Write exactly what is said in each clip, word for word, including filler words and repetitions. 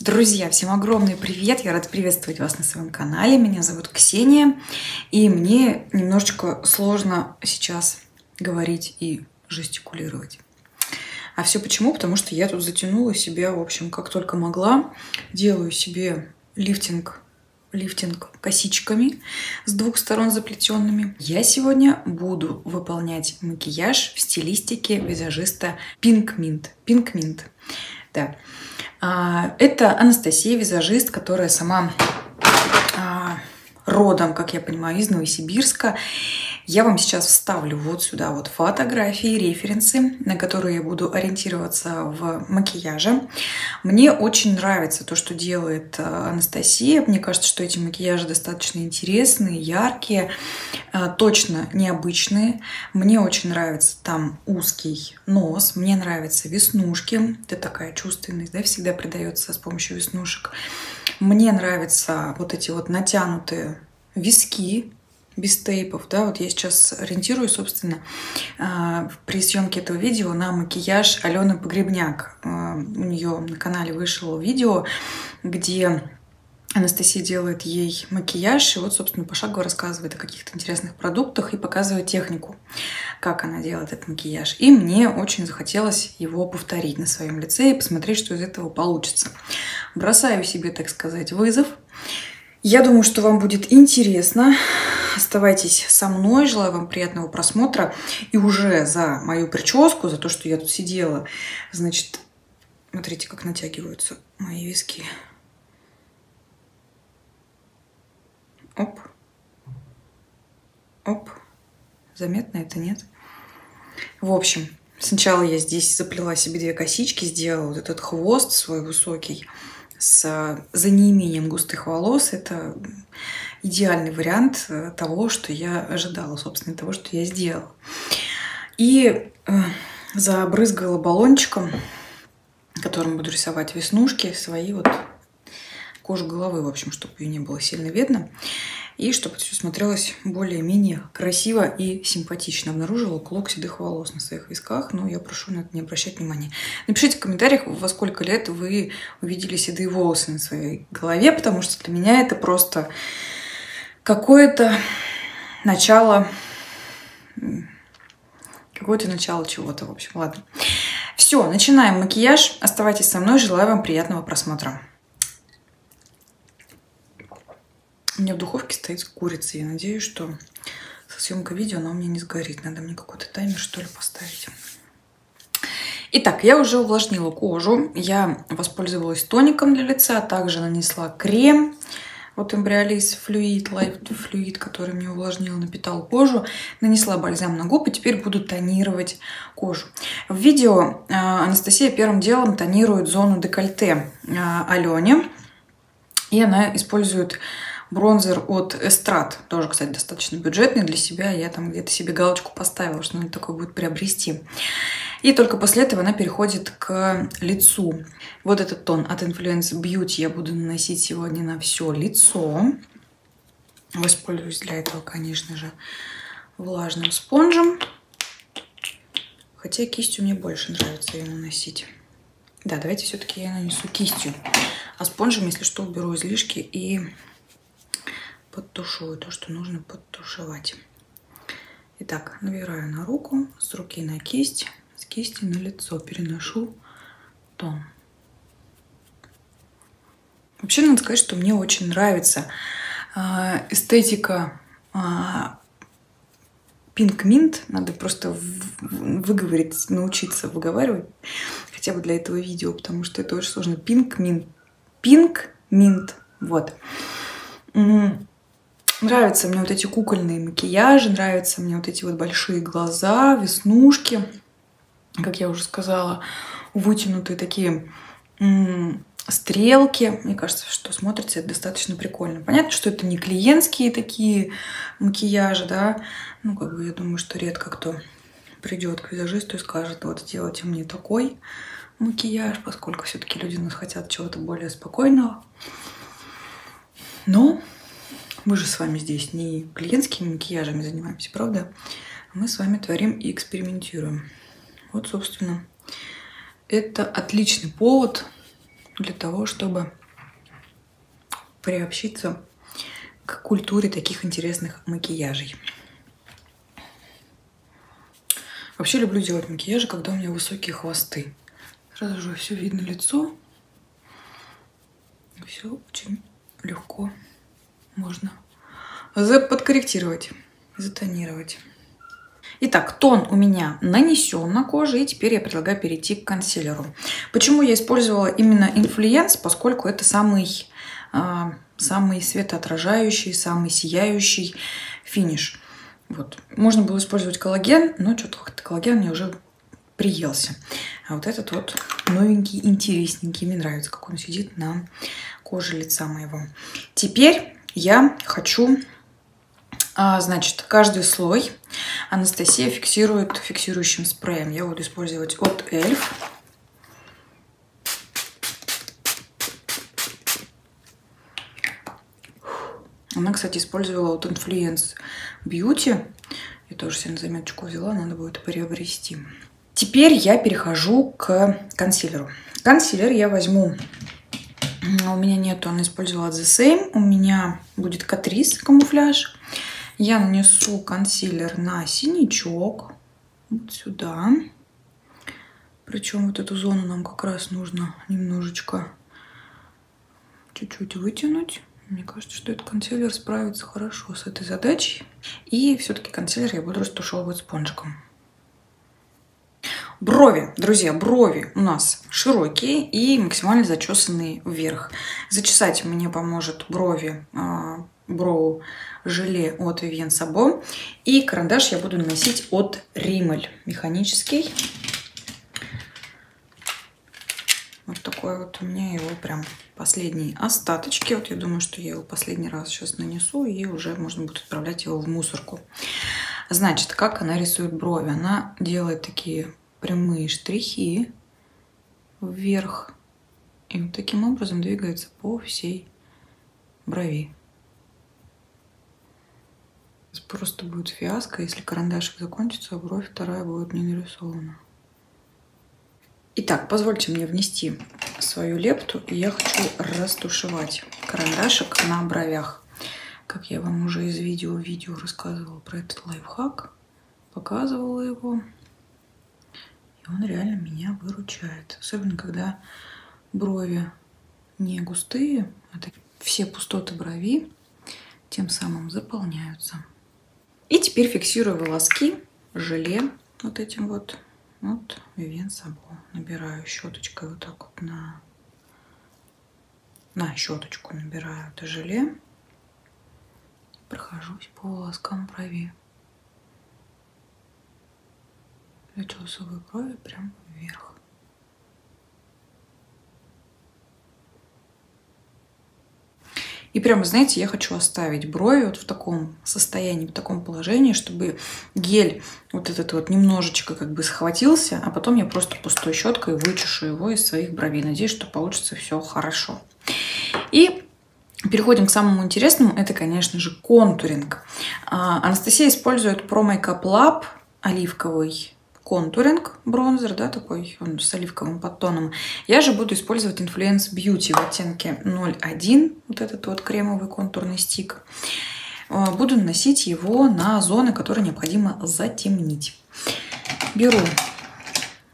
Друзья, всем огромный привет! Я рада приветствовать вас на своем канале. Меня зовут Ксения, и мне немножечко сложно сейчас говорить и жестикулировать. А все почему? Потому что я тут затянула себя, в общем, как только могла. Делаю себе лифтинг, лифтинг косичками с двух сторон заплетенными. Я сегодня буду выполнять макияж в стилистике визажиста Pink Mint. Pink Mint. Да. Это Анастасия, визажист, которая сама родом, как я понимаю, из Новосибирска. Я вам сейчас вставлю вот сюда вот фотографии, референсы, на которые я буду ориентироваться в макияже. Мне очень нравится то, что делает Анастасия. Мне кажется, что эти макияжи достаточно интересные, яркие, точно необычные. Мне очень нравится там узкий нос, мне нравятся веснушки. Это такая чувственность, да, всегда придается с помощью веснушек. Мне нравятся вот эти вот натянутые виски, без тейпов, да, вот я сейчас ориентирую, собственно, при съемке этого видео на макияж Алены Погребняк. У нее на канале вышло видео, где Анастасия делает ей макияж, и вот, собственно, пошагово рассказывает о каких-то интересных продуктах и показывает технику, как она делает этот макияж. И мне очень захотелось его повторить на своем лице и посмотреть, что из этого получится. Бросаю себе, так сказать, вызов. Я думаю, что вам будет интересно. Оставайтесь со мной, желаю вам приятного просмотра. И уже за мою прическу, за то, что я тут сидела, значит, смотрите, как натягиваются мои виски. Оп. Оп. Заметно это, нет? В общем, сначала я здесь заплела себе две косички, сделала вот этот хвост свой высокий. С, за неимением густых волос, это идеальный вариант того, что я ожидала, собственно, того, что я сделала. И э, забрызгала баллончиком, которым буду рисовать веснушки, свои вот кожу головы, в общем, чтобы ее не было сильно видно. И чтобы все смотрелось более-менее красиво и симпатично. Обнаружила клок седых волос на своих висках, но я прошу на это не обращать внимания. Напишите в комментариях, во сколько лет вы увидели седые волосы на своей голове, потому что для меня это просто какое-то начало... Какое-то начало чего-то, в общем, ладно. Все, начинаем макияж. Оставайтесь со мной, желаю вам приятного просмотра. У меня в духовке стоит курица. Я надеюсь, что съемка видео она у меня не сгорит. Надо мне какой-то таймер, что ли, поставить. Итак, я уже увлажнила кожу. Я воспользовалась тоником для лица. Также нанесла крем. Вот Embryolis Fluid, Light Fluid, который мне увлажнил, напитал кожу. Нанесла бальзам на губы. Теперь буду тонировать кожу. В видео Анастасия первым делом тонирует зону декольте Алене. И она использует... бронзер от Estrad, тоже, кстати, достаточно бюджетный для себя. Я там где-то себе галочку поставила, что надо такое будет приобрести. И только после этого она переходит к лицу. Вот этот тон от Influence Beauty я буду наносить сегодня на все лицо. Воспользуюсь для этого, конечно же, влажным спонжем. Хотя кистью мне больше нравится ее наносить. Да, давайте все-таки я нанесу кистью. А спонжем, если что, уберу излишки и... подтушую то, что нужно подтушевать. Итак, набираю на руку, с руки на кисть, с кисти на лицо. Переношу тон. Вообще, надо сказать, что мне очень нравится эстетика Pink Mint. Надо просто выговорить, научиться выговаривать хотя бы для этого видео, потому что это очень сложно. Pink Mint. Pink Mint. Вот. Нравятся мне вот эти кукольные макияжи, нравятся мне вот эти вот большие глаза, веснушки, как я уже сказала, вытянутые такие стрелки. Мне кажется, что смотрится это достаточно прикольно. Понятно, что это не клиентские такие макияжи, да, ну, как бы я думаю, что редко кто придет к визажисту и скажет, вот сделайте мне такой макияж, поскольку все-таки люди у нас хотят чего-то более спокойного. Но... мы же с вами здесь не клиентскими макияжами занимаемся, правда? Мы с вами творим и экспериментируем. Вот, собственно, это отличный повод для того, чтобы приобщиться к культуре таких интересных макияжей. Вообще люблю делать макияжи, когда у меня высокие хвосты. Сразу же все видно лицо. Все очень легко можно заподкорректировать, затонировать. Итак, тон у меня нанесен на коже, и теперь я предлагаю перейти к консилеру. Почему я использовала именно Influence? Поскольку это самый, э, самый светоотражающий, самый сияющий финиш. Вот. Можно было использовать коллаген, но что-то как-то коллаген мне уже приелся. А вот этот вот новенький, интересненький, мне нравится, как он сидит на коже лица моего. Теперь я хочу... Значит, каждый слой Анастасия фиксирует фиксирующим спреем. Я буду использовать от Elf. Она, кстати, использовала от Influence Beauty. Я тоже себе на заметочку взяла, надо будет приобрести. Теперь я перехожу к консилеру. Консилер я возьму... У меня нету, она использовала The Same. У меня будет Catrice камуфляж. Я нанесу консилер на синячок, вот сюда. Причем вот эту зону нам как раз нужно немножечко, чуть-чуть вытянуть. Мне кажется, что этот консилер справится хорошо с этой задачей. И все-таки консилер я буду растушевывать спонжиком. Брови, друзья, брови у нас широкие и максимально зачесанные вверх. Зачесать мне поможет брови, броу желе от Vivienne Sabo. И карандаш я буду наносить от Rimmel, механический. Вот такой вот у меня его прям последние остаточки. Вот я думаю, что я его последний раз сейчас нанесу, и уже можно будет отправлять его в мусорку. Значит, как она рисует брови? Она делает такие прямые штрихи вверх. И вот таким образом двигается по всей брови. Просто будет фиаско, если карандашик закончится, а бровь вторая будет не нарисована. Итак, позвольте мне внести свою лепту. И я хочу растушевать карандашик на бровях. Как я вам уже из видео в видео рассказывала про этот лайфхак, показывала его. И он реально меня выручает. Особенно, когда брови не густые, а такие, все пустоты брови тем самым заполняются. И теперь фиксирую волоски желе вот этим вот, вот Vivienne Sabo. Набираю щеточкой вот так вот на, на щеточку набираю это желе. Прохожусь по волоскам брови. Зачесываю брови прям вверх. И прямо, знаете, я хочу оставить брови вот в таком состоянии, в таком положении, чтобы гель вот этот вот немножечко как бы схватился, а потом я просто пустой щеткой вычешу его из своих бровей. Надеюсь, что получится все хорошо. И переходим к самому интересному. Это, конечно же, контуринг. Анастасия использует Pro My Cup Lab оливковый контуринг, бронзер, да, такой он с оливковым подтоном. Я же буду использовать Influence Beauty в оттенке ноль один, вот этот вот кремовый контурный стик. Буду наносить его на зоны, которые необходимо затемнить. Беру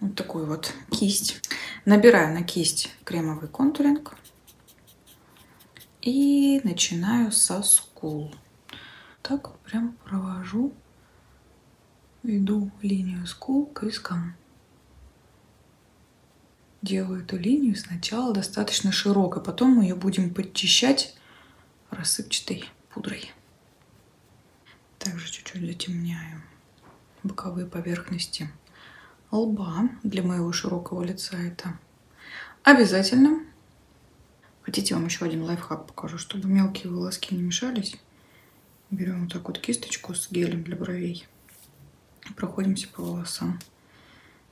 вот такую вот кисть, набираю на кисть кремовый контуринг и начинаю со скул. Так вот прям провожу. Иду линию скул к вискам. Делаю эту линию сначала достаточно широкой, потом мы ее будем подчищать рассыпчатой пудрой. Также чуть-чуть затемняю боковые поверхности лба. Для моего широкого лица это обязательно. Хотите, я вам еще один лайфхак покажу, чтобы мелкие волоски не мешались. Берем вот так вот кисточку с гелем для бровей. Проходимся по волосам.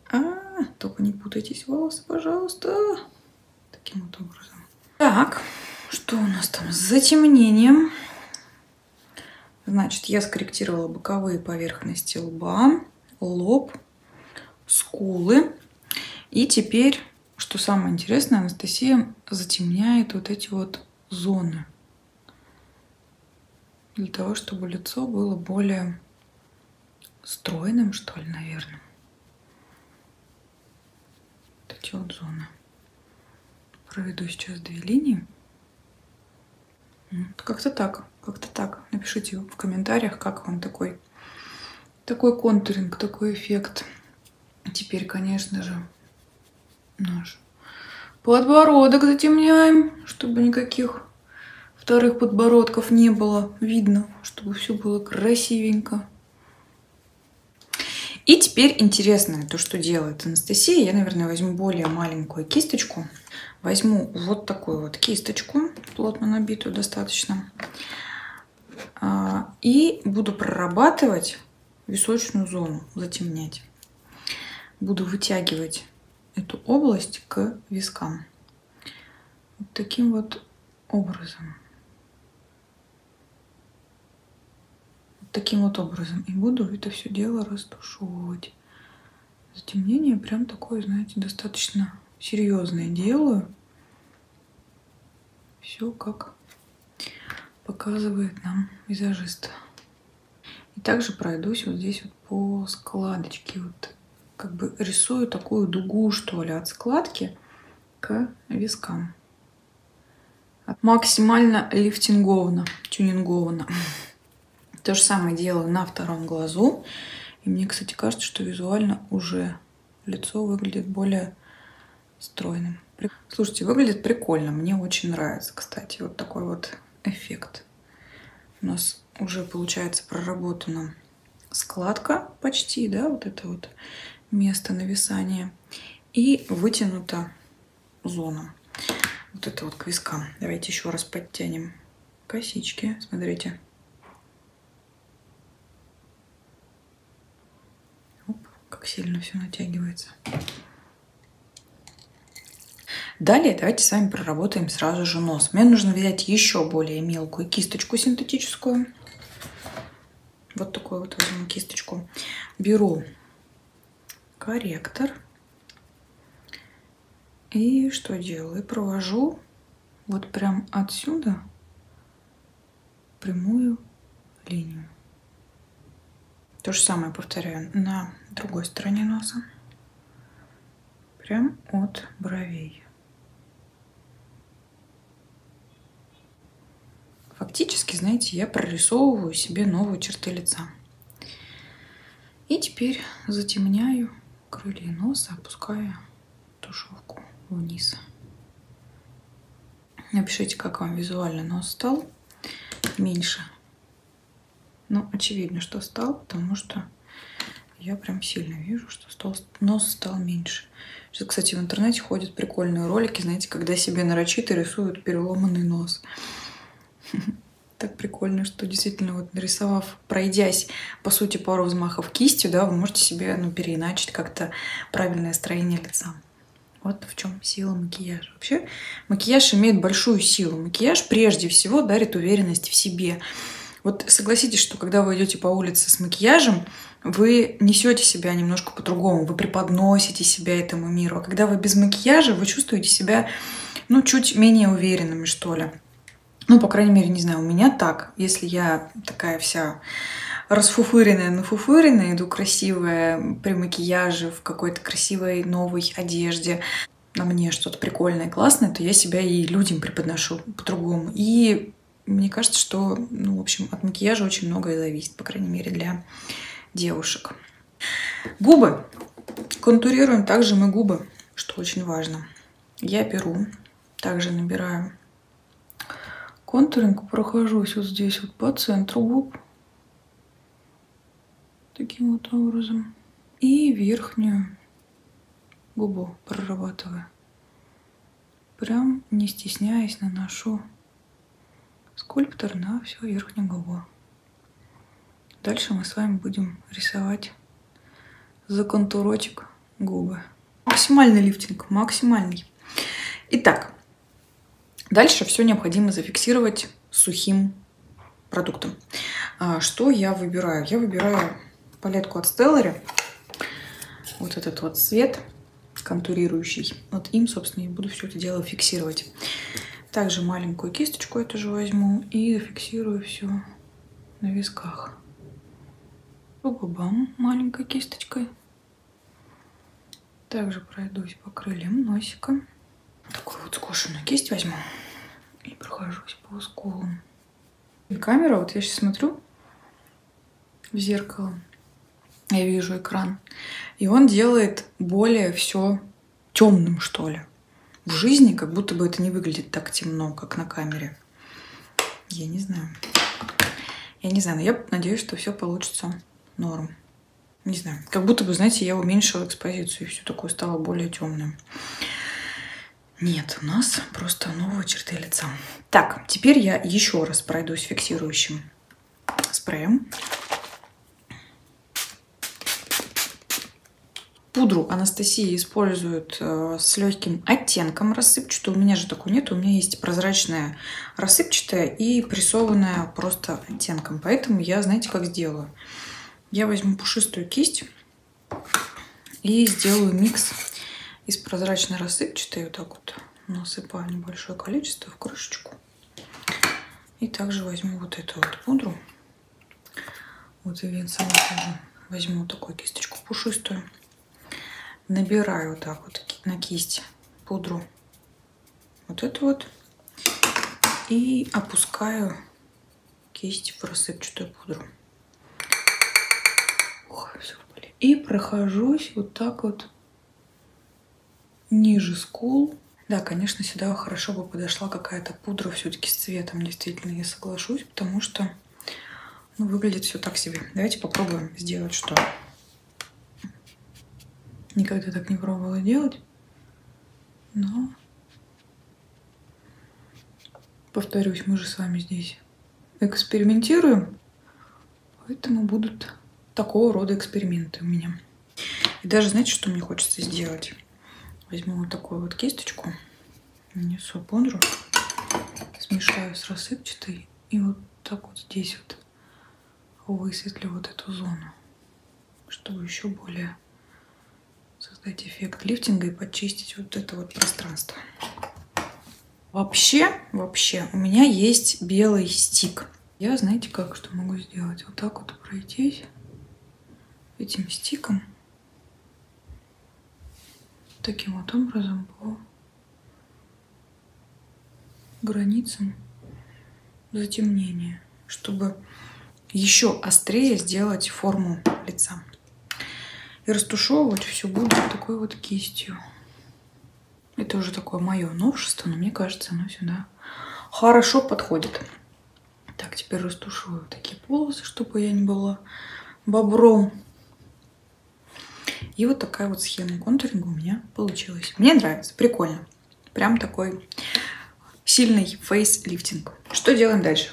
А, только не путайтесь волосы, пожалуйста. Таким вот образом. Так, что у нас там с затемнением? Значит, я скорректировала боковые поверхности лба, лоб, скулы. И теперь, что самое интересное, Анастасия затемняет вот эти вот зоны. Для того, чтобы лицо было более стройным, что ли, наверное. Вот эти вот зоны. Проведу сейчас две линии. Как-то так, как-то так. Напишите в комментариях, как вам такой, такой контуринг, такой эффект. Теперь, конечно же, наш подбородок затемняем, чтобы никаких вторых подбородков не было видно, чтобы все было красивенько. И теперь интересное то, что делает Анастасия. Я, наверное, возьму более маленькую кисточку. Возьму вот такую вот кисточку, плотно набитую достаточно. И буду прорабатывать височную зону, затемнять. Буду вытягивать эту область к вискам. Вот таким вот образом. Вот таким вот образом. И буду это все дело растушевывать. Затемнение прям такое, знаете, достаточно серьезное делаю. Все как показывает нам визажист. И также пройдусь вот здесь вот по складочке. Вот как бы рисую такую дугу, что ли, от складки к вискам. Максимально лифтинговано, тюнинговано. То же самое делаю на втором глазу. И мне, кстати, кажется, что визуально уже лицо выглядит более стройным. Слушайте, выглядит прикольно. Мне очень нравится, кстати, вот такой вот эффект. У нас уже, получается, проработана складка почти, да, вот это вот место нависания. И вытянута зона. Вот это вот к вискам. Давайте еще раз подтянем косички. Смотрите. Оп, как сильно все натягивается. Далее давайте с вами проработаем сразу же нос. Мне нужно взять еще более мелкую кисточку синтетическую. Вот такую вот возьму кисточку. Беру корректор. И что делаю? Провожу вот прям отсюда прямую линию. То же самое повторяю на другой стороне носа. Прям от бровей. Фактически, знаете, я прорисовываю себе новые черты лица. И теперь затемняю крылья носа, опуская тушевку вниз. Напишите, как вам визуально нос стал меньше. Ну, очевидно, что стал, потому что я прям сильно вижу, что стал, нос стал меньше. Сейчас, кстати, в интернете ходят прикольные ролики, знаете, когда себе нарочито рисуют переломанный нос. Так прикольно, что действительно, вот нарисовав, пройдясь, по сути, пару взмахов кистью, да, вы можете себе, ну, переиначить как-то правильное строение лица. Вот в чем сила макияжа. Вообще макияж имеет большую силу. Макияж прежде всего дарит уверенность в себе. Вот согласитесь, что когда вы идете по улице с макияжем, вы несете себя немножко по-другому, вы преподносите себя этому миру. А когда вы без макияжа, вы чувствуете себя, ну, чуть менее уверенными, что ли. Ну, по крайней мере, не знаю, у меня так. Если я такая вся расфуфыренная, нафуфыренная, иду красивая, при макияже, в какой-то красивой новой одежде, на мне что-то прикольное, классное, то я себя и людям преподношу по-другому. И мне кажется, что, ну, в общем, от макияжа очень многое зависит, по крайней мере, для девушек. Губы. Контурируем также мы губы, что очень важно. Я беру, также набираю контуринг, прохожусь вот здесь вот по центру губ. Таким вот образом. И верхнюю губу прорабатываю. Прям не стесняясь наношу скульптор на всю верхнюю губу. Дальше мы с вами будем рисовать за контурочек губы. Максимальный лифтинг, максимальный. Итак. Дальше все необходимо зафиксировать сухим продуктом. Что я выбираю? Я выбираю палетку от Stellar. Вот этот вот цвет. контурирующий. Вот им, собственно, и буду все это дело фиксировать. Также маленькую кисточку я тоже возьму и зафиксирую все на висках. По губам маленькой кисточкой. Также пройдусь по крыльям носика. Такую вот скошенную кисть возьму и прохожусь по скулу. И камера, вот я сейчас смотрю в зеркало, я вижу экран, и он делает более все темным, что ли. В жизни как будто бы это не выглядит так темно, как на камере. Я не знаю. Я не знаю, но я надеюсь, что все получится норм. Не знаю, как будто бы, знаете, я уменьшила экспозицию, и все такое стало более темным. Нет, у нас просто новые черты лица. Так, теперь я еще раз пройдусь фиксирующим спреем. Пудру Анастасия использует э, с легким оттенком рассыпчатую. У меня же такой нет. У меня есть прозрачная рассыпчатая и прессованная просто оттенком. Поэтому я, знаете, как сделаю? Я возьму пушистую кисть и сделаю микс из прозрачной рассыпчатой. Вот так вот насыпаю небольшое количество в крышечку. И также возьму вот эту вот пудру. Вот и Венсабо тоже возьму такую кисточку пушистую. Набираю вот так вот на кисть пудру вот эту вот и опускаю кисть в рассыпчатую пудру. Ох, все, блин. И прохожусь вот так вот ниже скул. Да, конечно, сюда хорошо бы подошла какая-то пудра все-таки с цветом, действительно, я соглашусь, потому что ну, выглядит все так себе. Давайте попробуем сделать что. Никогда так не пробовала делать, но, повторюсь, мы же с вами здесь экспериментируем, поэтому будут такого рода эксперименты у меня. И даже, знаете, что мне хочется сделать? Возьму вот такую вот кисточку, нанесу пудру, смешаю с рассыпчатой и вот так вот здесь вот высветлю вот эту зону, чтобы еще более создать эффект лифтинга и подчистить вот это вот пространство. Вообще, вообще, у меня есть белый стик. Я, знаете, как что могу сделать? Вот так вот пройтись этим стиком. Таким вот образом по границам затемнения, чтобы еще острее сделать форму лица. И растушевывать все буду такой вот кистью. Это уже такое мое новшество, но мне кажется, оно сюда хорошо подходит. Так, теперь растушевываю такие полосы, чтобы я не была бобром. И вот такая вот схема контуринга у меня получилась. Мне нравится, прикольно. Прям такой сильный фейс-лифтинг. Что делаем дальше?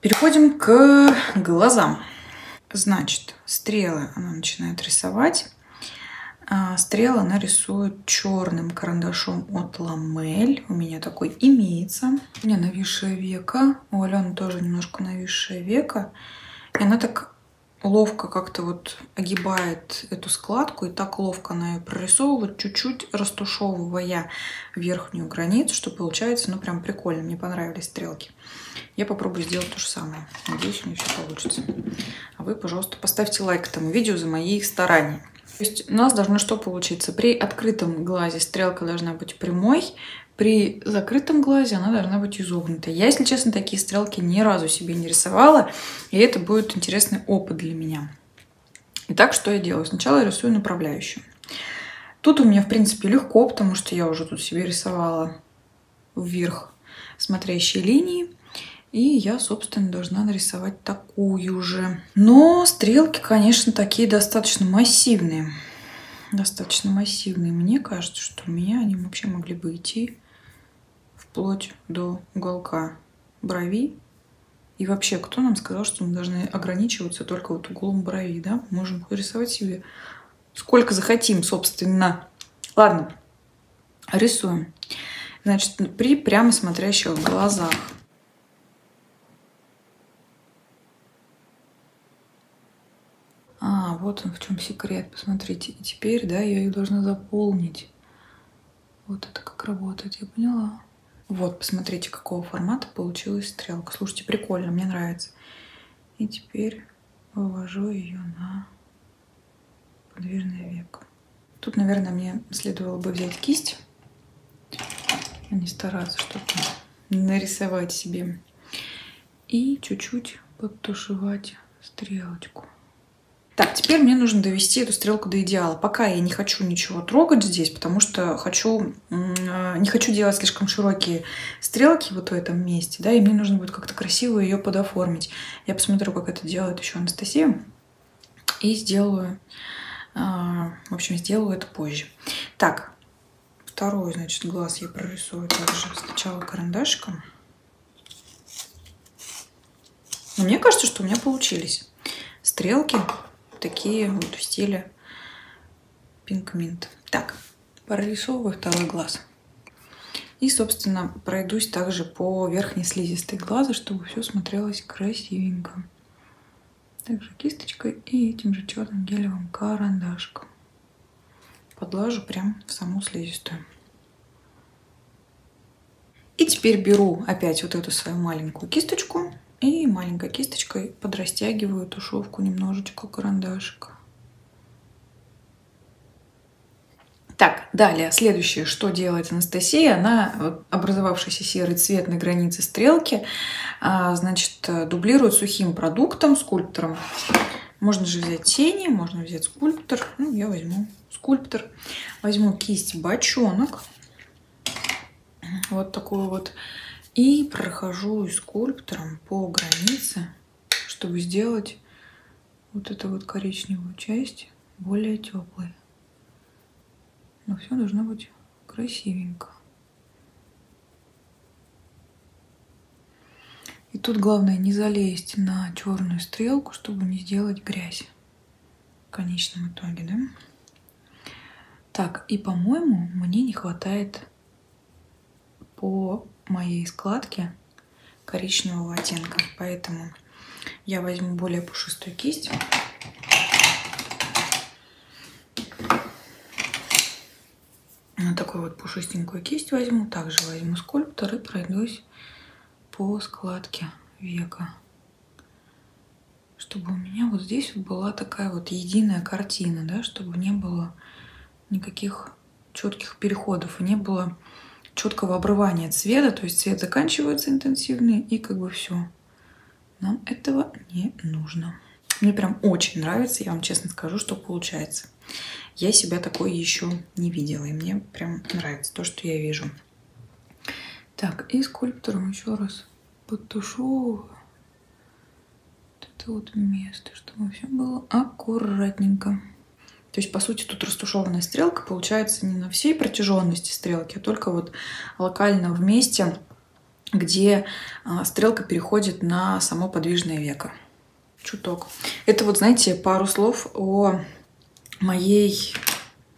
Переходим к глазам. Значит, стрелы она начинает рисовать. Стрелы она рисует черным карандашом от Ламель. У меня такой имеется. У меня нависшее веко. У Алены тоже немножко нависшее веко. И она так ловко как-то вот огибает эту складку. И так ловко она ее прорисовывает, чуть-чуть растушевывая верхнюю границу, что получается, ну, прям прикольно. Мне понравились стрелки. Я попробую сделать то же самое. Надеюсь, у меня все получится. А вы, пожалуйста, поставьте лайк этому видео за мои старания. То есть у нас должно что получиться? При открытом глазе стрелка должна быть прямой, при закрытом глазе она должна быть изогнутой. Я, если честно, такие стрелки ни разу себе не рисовала, и это будет интересный опыт для меня. Итак, что я делаю? Сначала я рисую направляющую. Тут у меня, в принципе, легко, потому что я уже тут себе рисовала вверх смотрящие линии. И я, собственно, должна нарисовать такую же. Но стрелки, конечно, такие достаточно массивные. Достаточно массивные. Мне кажется, что у меня они вообще могли бы идти вплоть до уголка брови. И вообще, кто нам сказал, что мы должны ограничиваться только вот углом брови, да? Мы можем рисовать себе сколько захотим, собственно. Ладно, рисуем. Значит, при прямо смотрящих глазах. А, вот он в чем секрет, посмотрите. И теперь, да, я ее должна заполнить. Вот это как работает, я поняла. Вот, посмотрите, какого формата получилась стрелка. Слушайте, прикольно, мне нравится. И теперь вывожу ее на подвижное веко. Тут, наверное, мне следовало бы взять кисть, а не стараться что-то нарисовать себе. И чуть-чуть подтушевать стрелочку. Так, теперь мне нужно довести эту стрелку до идеала. Пока я не хочу ничего трогать здесь, потому что хочу, не хочу делать слишком широкие стрелки вот в этом месте, да, и мне нужно будет как-то красиво ее подоформить. Я посмотрю, как это делает еще Анастасия, и сделаю, в общем, сделаю это позже. Так, второй, значит, глаз я прорисую также сначала карандашиком. Но мне кажется, что у меня получились стрелки такие вот в стиле Pink Mint. Так, прорисовываю второй глаз. И, собственно, пройдусь также по верхней слизистой глаза, чтобы все смотрелось красивенько. Также кисточкой и этим же черным гелевым карандашком. Подлажу прям в саму слизистую. И теперь беру опять вот эту свою маленькую кисточку. И маленькой кисточкой подрастягиваю тушевку немножечко карандашика. Так, далее, следующее, что делает Анастасия, она образовавшийся серый цвет на границе стрелки, значит, дублирует сухим продуктом, скульптором. Можно же взять тени, можно взять скульптор. Ну, я возьму скульптор. Возьму кисть бочонок. Вот такую вот. И прохожу скульптором по границе, чтобы сделать вот эту вот коричневую часть более теплой. Но все должно быть красивенько. И тут главное не залезть на черную стрелку, чтобы не сделать грязь в конечном итоге, да? Так, и, по-моему, мне не хватает по моей складки коричневого оттенка, поэтому я возьму более пушистую кисть вот такую вот пушистенькую кисть возьму, также возьму скульптор и пройдусь по складке века, чтобы у меня вот здесь вот была такая вот единая картина, да, чтобы не было никаких четких переходов, не было четкого обрывания цвета, то есть цвет заканчивается интенсивный, и как бы все. Нам этого не нужно. Мне прям очень нравится, я вам честно скажу, что получается. Я себя такой еще не видела, и мне прям нравится то, что я вижу. Так, и скульптором еще раз подтушевываю вот это вот место, чтобы все было аккуратненько. То есть, по сути, тут растушеванная стрелка получается не на всей протяженности стрелки, а только вот локально в месте, где стрелка переходит на само подвижное веко. Чуток. Это вот, знаете, пару слов о моей,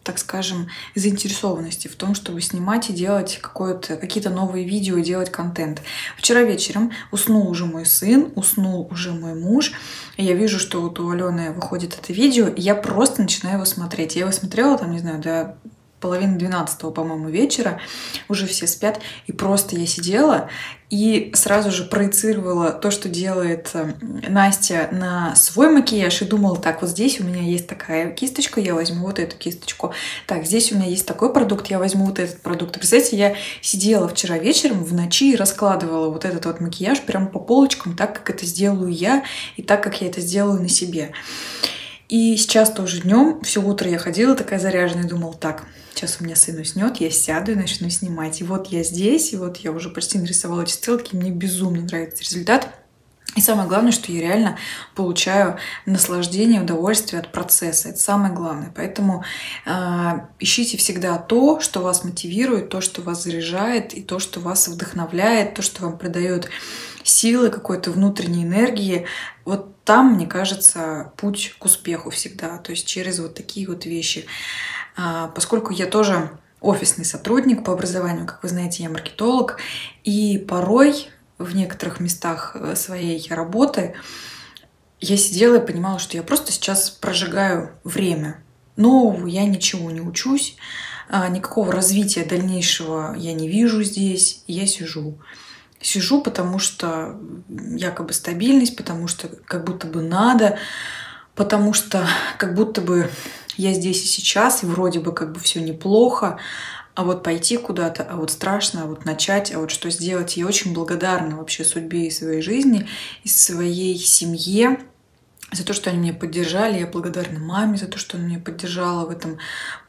так скажем, заинтересованности в том, чтобы снимать и делать какие-то новые видео, делать контент. Вчера вечером уснул уже мой сын, уснул уже мой муж. Я вижу, что вот у Алены выходит это видео, и я просто начинаю его смотреть. Я его смотрела, там, не знаю, до половины двенадцатого, по-моему, вечера. Уже все спят, и просто я сидела и сразу же проецировала то, что делает Настя, на свой макияж, и думала: так, вот здесь у меня есть такая кисточка, я возьму вот эту кисточку, так, здесь у меня есть такой продукт, я возьму вот этот продукт. Представляете, я сидела вчера вечером в ночи и раскладывала вот этот вот макияж прям по полочкам, так, как это сделаю я, и так, как я это сделаю на себе. И сейчас тоже днем, все утро я ходила такая заряженная, думала: так, сейчас у меня сын уснет, я сяду и начну снимать. И вот я здесь, и вот я уже почти нарисовала эти стрелки, мне безумно нравится результат. И самое главное, что я реально получаю наслаждение, удовольствие от процесса. Это самое главное. Поэтому э, ищите всегда то, что вас мотивирует, то, что вас заряжает, и то, что вас вдохновляет, то, что вам придает силы, какой-то внутренней энергии. Вот там, мне кажется, путь к успеху всегда. То есть через вот такие вот вещи. А, поскольку я тоже офисный сотрудник по образованию, как вы знаете, я маркетолог, и порой в некоторых местах своей работы я сидела и понимала, что я просто сейчас прожигаю время. Нового я ничего не учусь, никакого развития дальнейшего я не вижу здесь, я сижу. Сижу, потому что якобы стабильность, потому что как будто бы надо, потому что как будто бы я здесь и сейчас, и вроде бы как бы все неплохо, а вот пойти куда-то, а вот страшно, а вот начать, а вот что сделать. Я очень благодарна вообще судьбе и своей жизни, и своей семье за то, что они меня поддержали. Я благодарна маме за то, что она меня поддержала в этом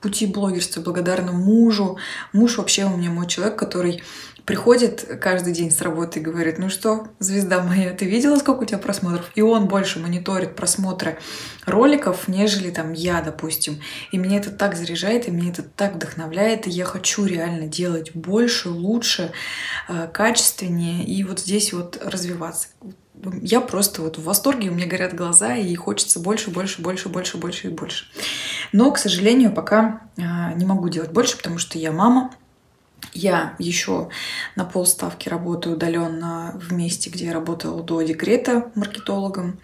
пути блогерства, благодарна мужу. Муж вообще у меня мой человек, который приходит каждый день с работы и говорит: ну что, звезда моя, ты видела, сколько у тебя просмотров? И он больше мониторит просмотры роликов, нежели там я, допустим. И меня это так заряжает, и меня это так вдохновляет, и я хочу реально делать больше, лучше, качественнее, и вот здесь вот развиваться. Я просто вот в восторге, у меня горят глаза, и хочется больше, больше, больше, больше, больше и больше. Но, к сожалению, пока не могу делать больше, потому что я мама. Я еще на полставки работаю удаленно в месте, где я работала до декрета маркетологом.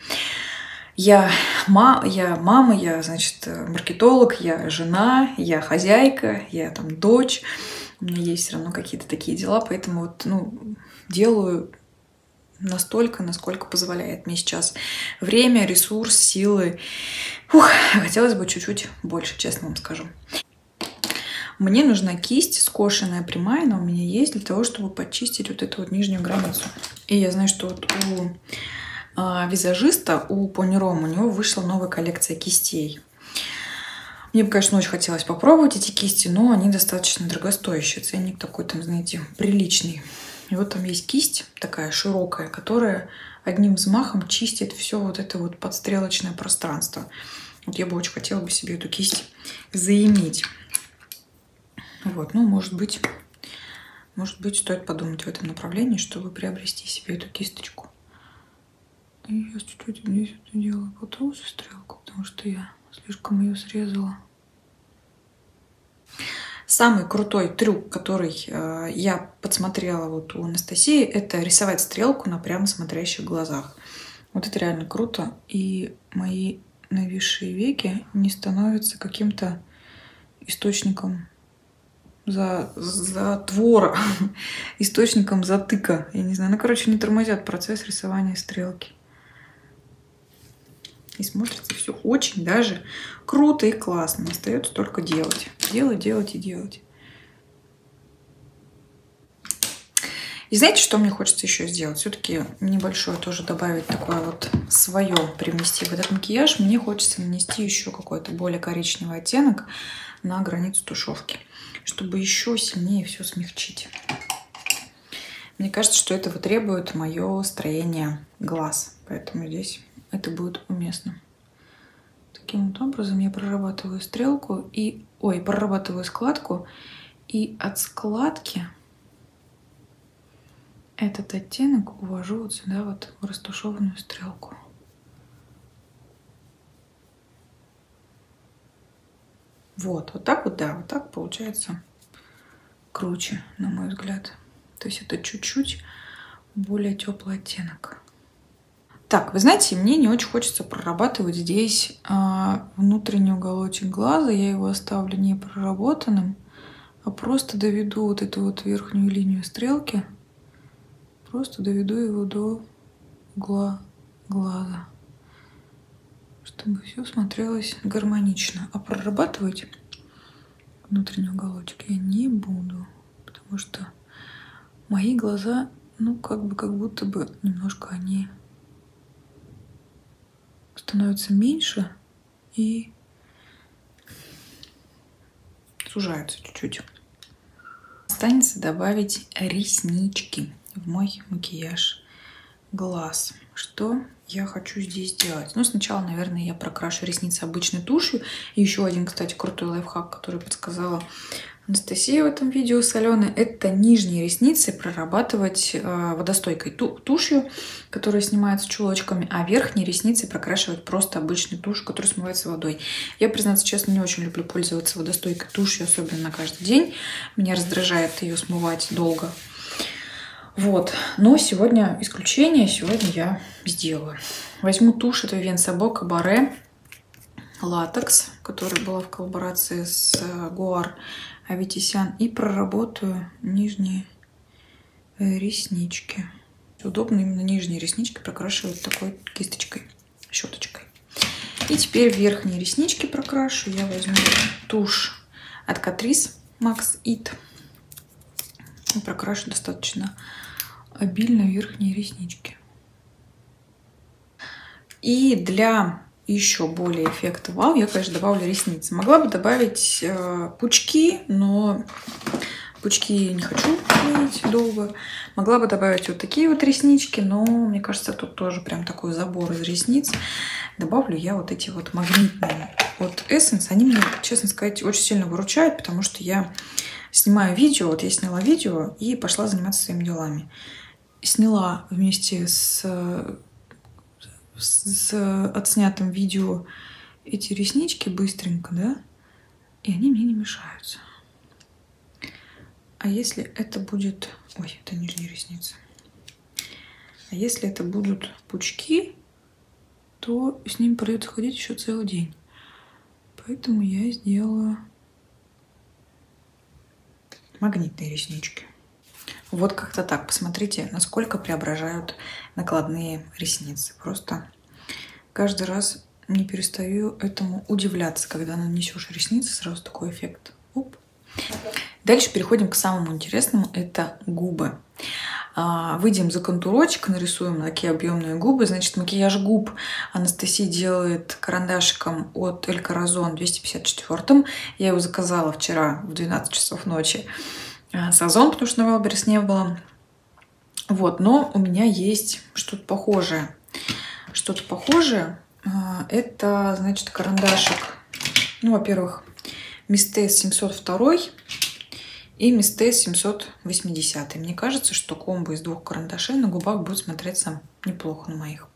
Я, ма, я мама, я, значит, маркетолог, я жена, я хозяйка, я там дочь. У меня есть все равно какие-то такие дела, поэтому вот, ну, делаю настолько, насколько позволяет мне сейчас время, ресурс, силы. Ух, хотелось бы чуть-чуть больше, честно вам скажу. Мне нужна кисть, скошенная, прямая, она у меня есть, для того, чтобы подчистить вот эту вот нижнюю границу. И я знаю, что вот у а, визажиста, у Pony Rome, у него вышла новая коллекция кистей. Мне бы, конечно, очень хотелось попробовать эти кисти, но они достаточно дорогостоящие. Ценник такой там, знаете, приличный. И вот там есть кисть такая широкая, которая одним взмахом чистит все вот это вот подстрелочное пространство. Вот я бы очень хотела бы себе эту кисть заиметь. Вот, ну, может быть, может быть, стоит подумать в этом направлении, чтобы приобрести себе эту кисточку. И я чуть-чуть здесь это делаю потолще стрелку, потому что я слишком ее срезала. Самый крутой трюк, который э, я подсмотрела вот у Анастасии, это рисовать стрелку на прямо смотрящих глазах. Вот это реально круто, и мои нависшие веки не становятся каким-то источником за затвора, источником затыка. Я не знаю, ну, короче, не тормозят процесс рисования стрелки. И смотрится все очень даже круто и классно. Остается только делать. Делать, делать и делать. И знаете, что мне хочется еще сделать? Все-таки небольшое тоже добавить такое вот свое, привнести в этот макияж. Мне хочется нанести еще какой-то более коричневый оттенок на границу тушевки, чтобы еще сильнее все смягчить. Мне кажется, что этого требует мое строение глаз, поэтому здесь это будет уместно. Таким вот образом я прорабатываю стрелку и, ой, прорабатываю складку, и от складки этот оттенок увожу вот сюда вот в растушеванную стрелку. Вот, вот так вот, да, вот так получается круче, на мой взгляд. То есть это чуть-чуть более теплый оттенок. Так, вы знаете, мне не очень хочется прорабатывать здесь а, внутренний уголочек глаза. Я его оставлю не проработанным, а просто доведу вот эту вот верхнюю линию стрелки. Просто доведу его до угла глаза, чтобы все смотрелось гармонично. А прорабатывать внутренний уголочек я не буду, потому что мои глаза, ну, как бы, как будто бы немножко они становятся меньше и сужаются чуть-чуть. Останется добавить реснички в мой макияж глаз. Что я хочу здесь делать? Ну, сначала, наверное, я прокрашу ресницы обычной тушью. И еще один, кстати, крутой лайфхак, который подсказала Анастасия в этом видео с Аленой, это нижние ресницы прорабатывать э, водостойкой ту тушью, которая снимается чулочками, а верхние ресницы прокрашивать просто обычной тушью, которая смывается водой. Я, признаться честно, не очень люблю пользоваться водостойкой тушью, особенно на каждый день. Меня раздражает ее смывать долго. Вот, но сегодня исключение, сегодня я сделаю. Возьму тушь, это Венсабо Баре Латекс, которая была в коллаборации с Гуар Аветисян, и проработаю нижние реснички. Удобно именно нижние реснички прокрашивать такой кисточкой, щеточкой. И теперь верхние реснички прокрашу. Я возьму тушь от Catrice Max It. И прокрашу достаточно обильно верхние реснички. И для еще более эффекта вау я, конечно, добавлю ресницы. Могла бы добавить э, пучки, но пучки не хочу клеить долго. Могла бы добавить вот такие вот реснички, но мне кажется, тут тоже прям такой забор из ресниц. Добавлю я вот эти вот магнитные от Essence. Они меня, честно сказать, очень сильно выручают, потому что я снимаю видео. Вот я сняла видео и пошла заниматься своими делами. Сняла вместе с, с отснятым видео эти реснички быстренько, да? И они мне не мешаются. А если это будет... Ой, это нижние ресницы. А если это будут пучки, то с ним придется ходить еще целый день. Поэтому я сделала магнитные реснички. Вот как-то так. Посмотрите, насколько преображают накладные ресницы. Просто каждый раз не перестаю этому удивляться, когда нанесешь ресницы, сразу такой эффект. Оп. Дальше переходим к самому интересному, это губы. Выйдем за контурочек, нарисуем такие объемные губы. Значит, макияж губ Анастасия делает карандашиком от Эль Корозон двести пятьдесят четыре. Я его заказала вчера в двенадцать часов ночи. Сазон, потому что на Валберес не было. Вот, но у меня есть что-то похожее. Что-то похожее. Это, значит, карандашик. Ну, во-первых, Mistez семьсот два и Mistez семьсот восемьдесят. Мне кажется, что комбо из двух карандашей на губах будет смотреться неплохо на моих.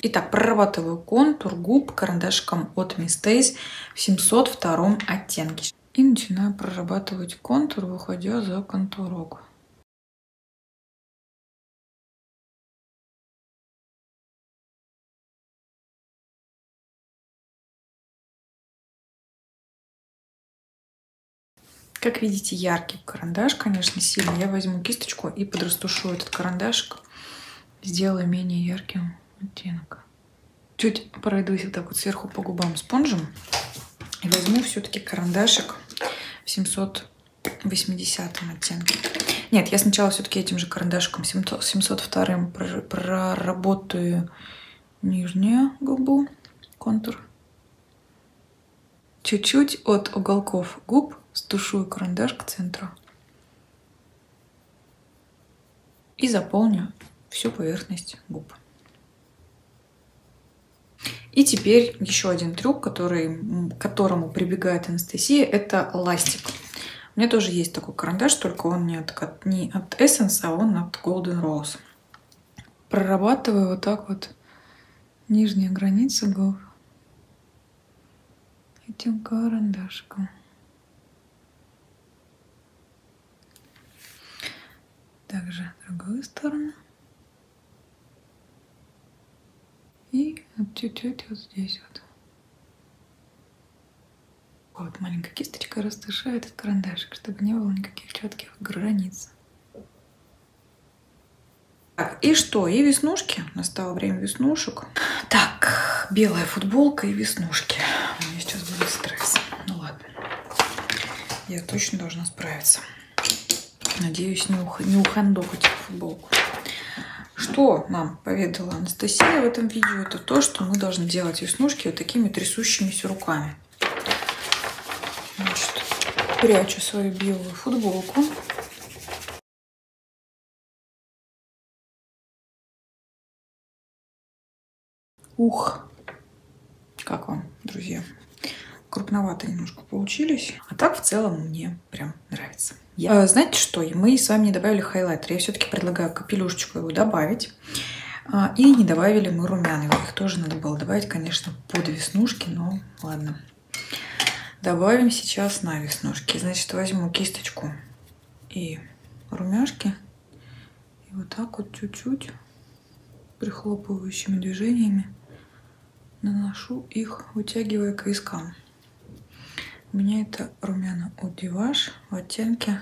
Итак, прорабатываю контур губ карандашком от Mistez в семьсот два оттенке. И начинаю прорабатывать контур, выходя за контурок. Как видите, яркий карандаш, конечно, сильно. Я возьму кисточку и подрастушу этот карандашик. Сделаю менее ярким оттенок. Чуть пройдусь вот так вот сверху по губам спонжем. И возьму все-таки карандашик в семьсот восьмидесятом оттенке. Нет, я сначала все-таки этим же карандашиком семьсот два проработаю нижнюю губу, контур. Чуть-чуть от уголков губ стушую карандаш к центру и заполню всю поверхность губ. И теперь еще один трюк, который, к которому прибегает Анастасия, это ластик. У меня тоже есть такой карандаш, только он не от, не от Essence, а он от Golden Rose. Прорабатываю вот так вот нижнюю границу губ этим карандашиком. Также другую сторону. И чуть-чуть вот здесь вот. Вот маленькая кисточка, растушаю этот карандашик, чтобы не было никаких четких границ. Так, и что? И веснушки. Настало время веснушек. Так, белая футболка и веснушки. У меня сейчас будет стресс. Ну ладно. Я точно должна справиться. Надеюсь, не, ух... не ухандохать футболку. Что нам поведала Анастасия в этом видео, это то, что мы должны делать веснушки вот такими трясущимися руками. Значит, прячу свою белую футболку. Ух! Как вам, друзья? Крупновато немножко получились. А так в целом мне прям нравится. Я... Знаете что? Мы с вами не добавили хайлайтер. Я все-таки предлагаю капелюшечку его добавить. И не добавили мы румяна. Их тоже надо было добавить, конечно, под веснушки. Но ладно. Добавим сейчас на веснушки. Значит, возьму кисточку и румяшки. И вот так вот чуть-чуть, прихлопывающими движениями, наношу их, вытягивая к вискам. У меня это румяна от Диваш в оттенке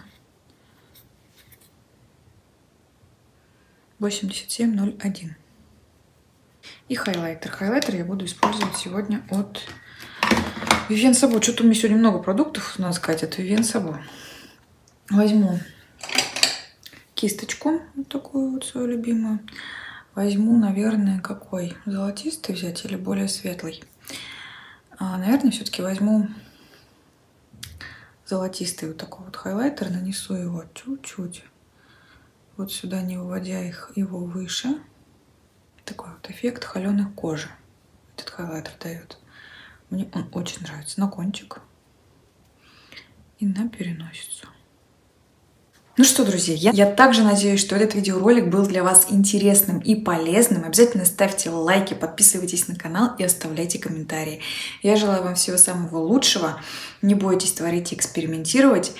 восемьдесят семь ноль один. И хайлайтер. Хайлайтер я буду использовать сегодня от Vivienne Sabo. Что-то у меня сегодня много продуктов, надо сказать, от Vivienne Sabo. Возьму кисточку, вот такую вот свою любимую. Возьму, наверное, какой? Золотистый взять или более светлый? А, наверное, все-таки возьму золотистый вот такой вот хайлайтер. Нанесу его чуть-чуть. Вот сюда, не выводя их, его выше. Такой вот эффект холеной кожи этот хайлайтер дает. Мне он очень нравится. На кончик и на переносицу. Ну что, друзья, я, я также надеюсь, что этот видеоролик был для вас интересным и полезным. Обязательно ставьте лайки, подписывайтесь на канал и оставляйте комментарии. Я желаю вам всего самого лучшего. Не бойтесь творить и экспериментировать.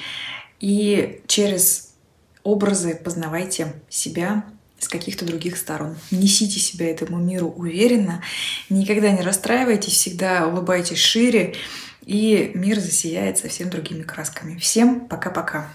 И через образы познавайте себя с каких-то других сторон. Несите себя этому миру уверенно. Никогда не расстраивайтесь, всегда улыбайтесь шире. И мир засияет совсем другими красками. Всем пока-пока.